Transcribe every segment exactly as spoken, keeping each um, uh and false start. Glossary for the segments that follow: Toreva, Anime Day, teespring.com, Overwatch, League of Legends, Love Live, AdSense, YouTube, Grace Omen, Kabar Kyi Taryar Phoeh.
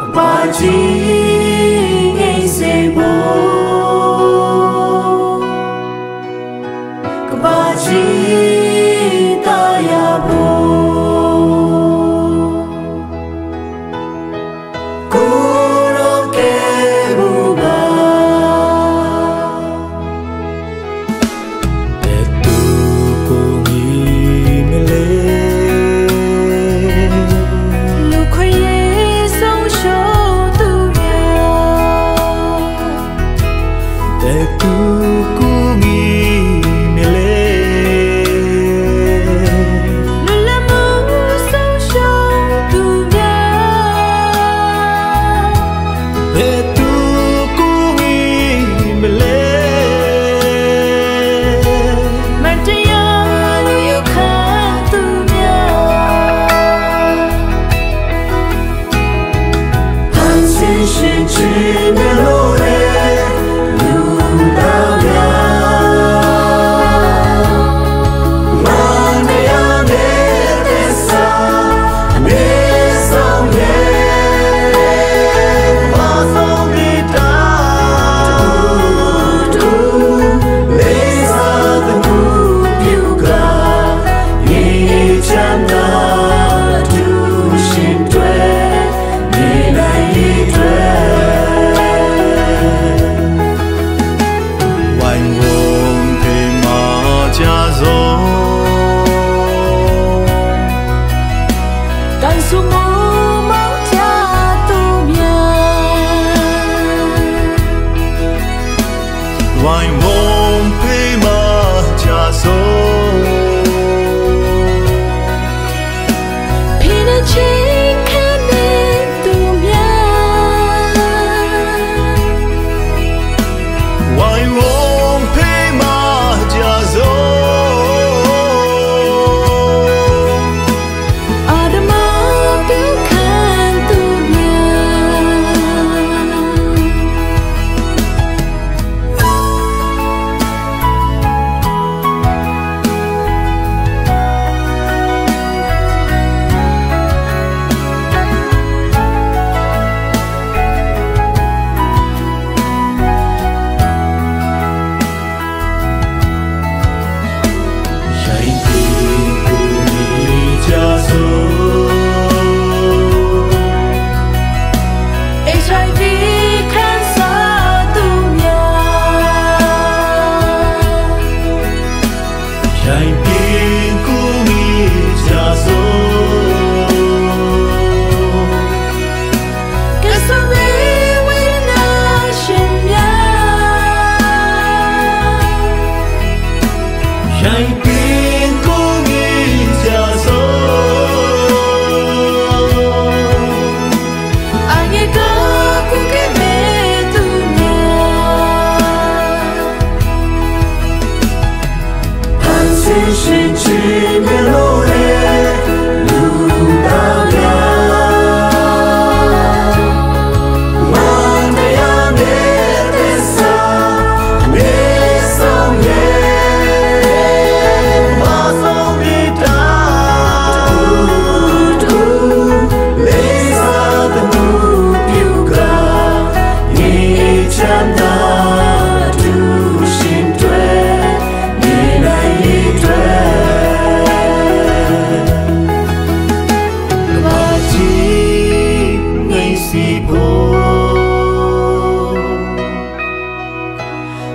Kabar Kyi Taryar Phoeh. Kurang kebubah Netu kongi meleh Lukhoye song show tu mia Netu kongi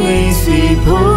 Taryar Phoeh.